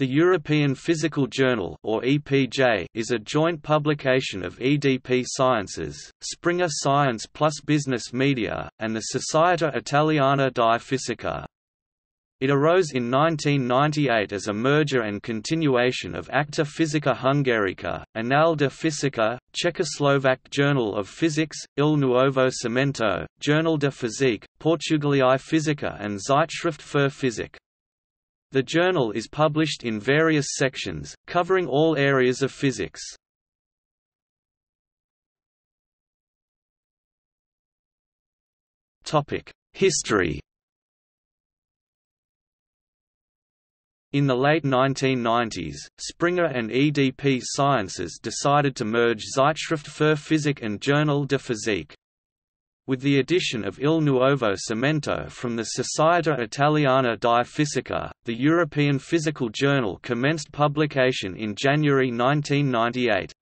The European Physical Journal or EPJ is a joint publication of EDP Sciences, Springer Science+Business Media, and the Società Italiana di Fisica. It arose in 1998 as a merger and continuation of Acta Physica Hungarica, Annali de Física, Czechoslovak Journal of Physics, Il Nuovo Cimento, Journal de Physique, Portugaliae Physica and Zeitschrift für Physik. The journal is published in various sections, covering all areas of physics. History. In the late 1990s, Springer and EDP Sciences decided to merge Zeitschrift für Physik and Journal de Physique. With the addition of Il Nuovo Cimento from the Società Italiana di Fisica, the European Physical Journal commenced publication in January 1998.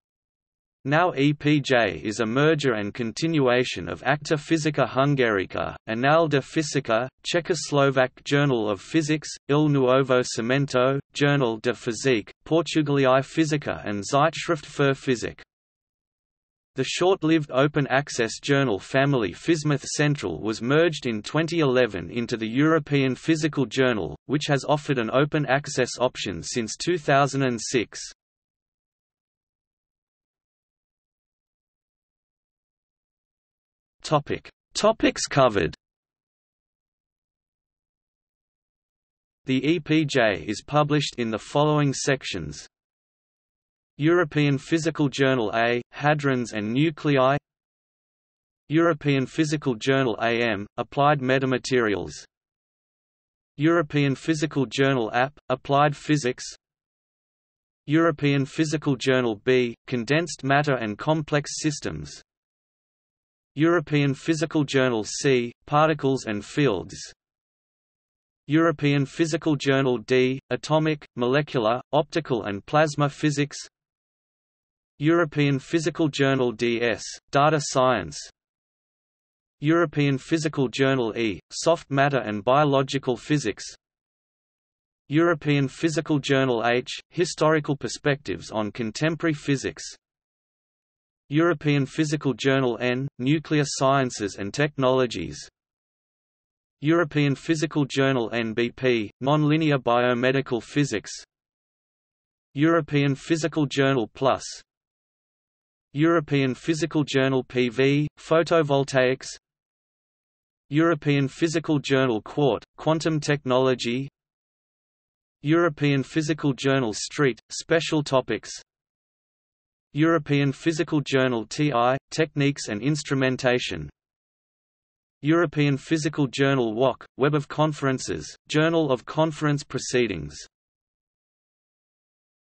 Now EPJ is a merger and continuation of Acta Physica Hungarica, Annali de Física, Czechoslovak Journal of Physics, Il Nuovo Cimento, Journal de Physique, Portugaliae Physica and Zeitschrift für Physik. The short-lived open-access journal family PhysMath Central was merged in 2011 into the European Physical Journal, which has offered an open-access option since 2006. Topics covered. The EPJ is published in the following sections: European Physical Journal A, Hadrons and Nuclei, European Physical Journal AM, Applied Metamaterials, European Physical Journal AP, Applied Physics, European Physical Journal B, Condensed Matter and Complex Systems, European Physical Journal C, Particles and Fields, European Physical Journal D, Atomic, Molecular, Optical and Plasma Physics, European Physical Journal DS, Data Science, European Physical Journal E, Soft Matter and Biological Physics, European Physical Journal H, Historical Perspectives on Contemporary Physics, European Physical Journal N, Nuclear Sciences and Technologies, European Physical Journal NBP, Nonlinear Biomedical Physics, European Physical Journal Plus, European Physical Journal PV, Photovoltaics, European Physical Journal Quart, Quantum Technology, European Physical Journal Street, Special Topics, European Physical Journal TI, Techniques and Instrumentation, European Physical Journal WOC, Web of Conferences, Journal of Conference Proceedings.